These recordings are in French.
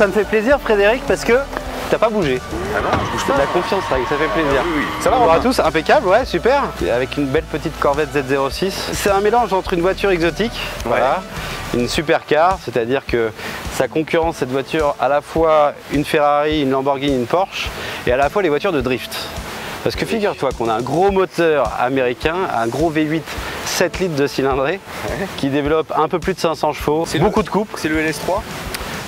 ça me fait plaisir, Frédéric, parce que t'as pas bougé. Ah non, je bouge pas. T'as de la confiance, ça fait plaisir. Ah oui, oui. Ça va, on à tous, impeccable, ouais, super. Avec une belle petite Corvette Z06. C'est un mélange entre une voiture exotique, ouais, voilà, une supercar, c'est-à-dire que ça concurrence cette voiture à la fois une Ferrari, une Lamborghini, une Porsche, et à la fois les voitures de drift. Parce que figure-toi qu'on a un gros moteur américain, un gros V8 7 litres de cylindrée, ouais, qui développe un peu plus de 500 chevaux, beaucoup de coupes. C'est le LS3 ?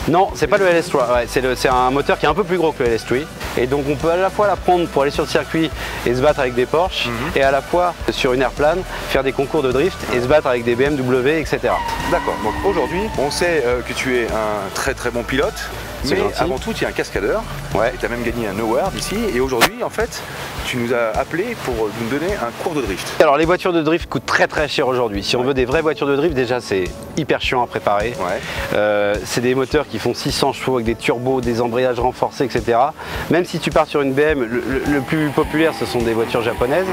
Non, c'est pas le LS3, ouais, c'est un moteur qui est un peu plus gros que le LS3. Et donc on peut à la fois la prendre pour aller sur le circuit et se battre avec des Porsche, et à la fois sur une airplane, faire des concours de drift et se battre avec des BMW, etc. D'accord, donc aujourd'hui, on sait que tu es un très très bon pilote, mais avant tout tu es un cascadeur, ouais, tu as même gagné un award ici, et aujourd'hui en fait, tu nous as appelé pour nous donner un cours de drift. Alors les voitures de drift coûtent très très cher aujourd'hui, si on veut des vraies voitures de drift, déjà c'est hyper chiant à préparer, ouais, c'est des moteurs qui font 600 chevaux avec des turbos, des embrayages renforcés, etc. Même si tu pars sur une BM, le plus populaire ce sont des voitures japonaises,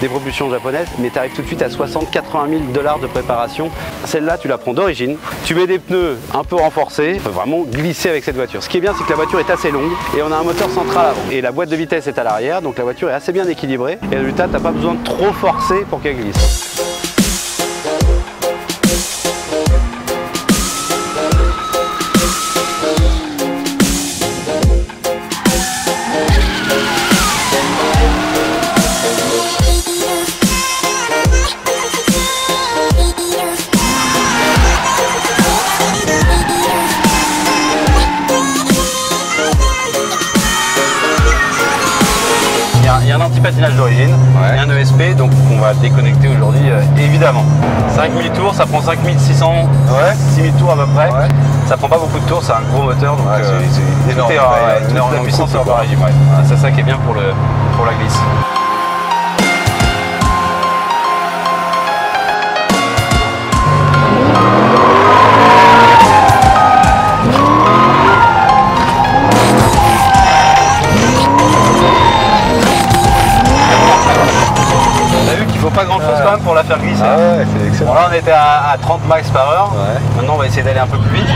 des propulsions japonaises, mais tu arrives tout de suite à 60 000 à 80 000 $ de préparation. Celle-là tu la prends d'origine, tu mets des pneus un peu renforcés, tu peux vraiment glisser avec cette voiture. Ce qui est bien, c'est que la voiture est assez longue et on a un moteur central avant. Et la boîte de vitesse est à l'arrière, donc la voiture est assez bien équilibrée. Et résultat, tu n'as pas besoin de trop forcer pour qu'elle glisse. Il y a un anti-patinage d'origine, ouais, un ESP, donc on va déconnecter aujourd'hui évidemment. 5000 tours, ça prend 5600, ouais, 6000 tours à peu près. Ouais. Ça prend pas beaucoup de tours, c'est un gros moteur, donc ouais, c'est énorme. Toute la puissance en régime, ouais, ouais. C'est ça qui est bien pour la glisse. Pas grand chose quand même pour la faire glisser. Ah ouais, c'est excellent. Bon, là on était à 30 max par heure, ouais, maintenant on va essayer d'aller un peu plus vite.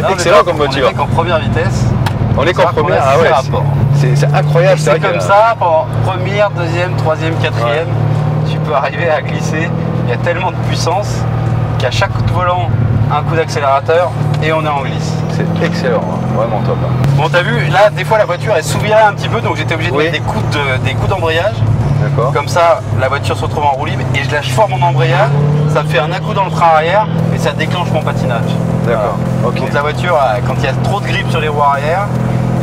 C'est excellent comme voiture. On est qu'en première vitesse. On est qu'en première, ah ouais, c'est incroyable. C'est comme ça, pendant première, deuxième, troisième, quatrième, ouais, tu peux arriver à glisser. Il y a tellement de puissance qu'à chaque coup de volant, un coup d'accélérateur et on est en glisse. C'est excellent, vraiment top. Bon, t'as vu, là, des fois la voiture elle s'ouvrirait un petit peu, donc j'étais obligé de mettre des coups d'embrayage. Comme ça, la voiture se retrouve en roue libre et je lâche fort mon embrayage, ça me fait un à-coup dans le frein arrière et ça déclenche mon patinage. D'accord. Okay. Donc la voiture, quand il y a trop de grippe sur les roues arrière,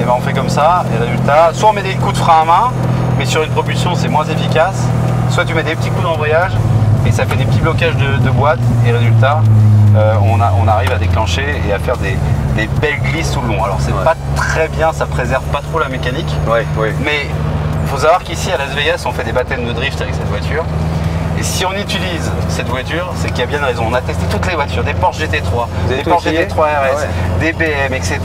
et ben on fait comme ça et résultat, soit on met des coups de frein à main, mais sur une propulsion c'est moins efficace, soit tu mets des petits coups d'embrayage et ça fait des petits blocages de boîte et résultat, on arrive à déclencher et à faire des belles glisses tout le long. Alors c'est pas très bien, ça préserve pas trop la mécanique, mais il faut savoir qu'ici à Las Vegas on fait des baptêmes de drift avec cette voiture. Et si on utilise cette voiture, c'est qu'il y a bien raison. On a testé toutes les voitures, des Porsche GT3, des Porsche GT3 RS, des BM, etc.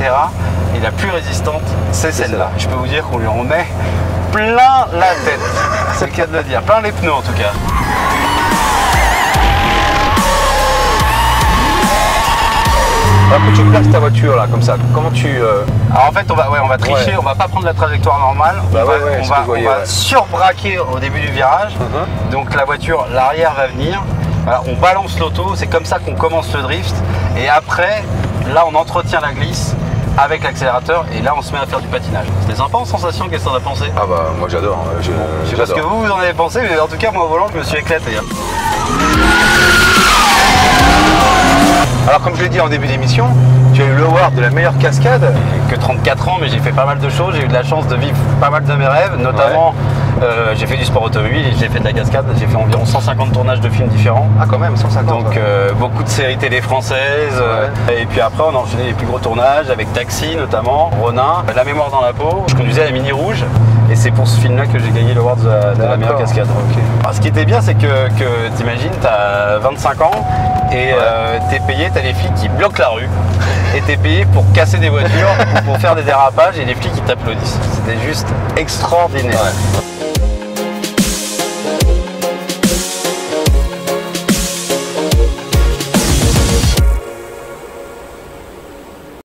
Et la plus résistante, c'est celle-là. Je peux vous dire qu'on lui en met plein la tête. C'est le cas de le dire. Plein les pneus en tout cas. Alors que tu places ta voiture là comme ça, comment tu... Alors en fait on va tricher, on va pas prendre la trajectoire normale, on va surbraquer au début du virage, donc la voiture, l'arrière va venir, voilà, on balance l'auto, c'est comme ça qu'on commence le drift et après là on entretient la glisse avec l'accélérateur, et là on se met à faire du patinage. C'était sympa en sensation, qu'est-ce qu'on a pensé? Ah bah moi j'adore, je sais pas ce que vous en avez pensé, mais en tout cas moi au volant je me suis éclaté. Alors comme je l'ai dit en début d'émission, tu as eu l'award de la meilleure cascade. J'ai que 34 ans mais j'ai fait pas mal de choses, j'ai eu de la chance de vivre pas mal de mes rêves, notamment j'ai fait du sport automobile, j'ai fait de la cascade, j'ai fait environ 150 tournages de films différents. Ah quand même, 150. Donc beaucoup de séries télé françaises, et puis après on a enchaîné les plus gros tournages avec Taxi notamment, Ronin, La mémoire dans la peau, je conduisais à la Mini Rouge. Et c'est pour ce film-là que j'ai gagné l'award de la meilleure cascade. Okay. Alors, ce qui était bien, c'est que t'imagines, t'as 25 ans et t'es payé, t'as les flics qui bloquent la rue et t'es payé pour casser des voitures, pour faire des dérapages et les flics qui t'applaudissent. C'était juste extraordinaire. Ouais.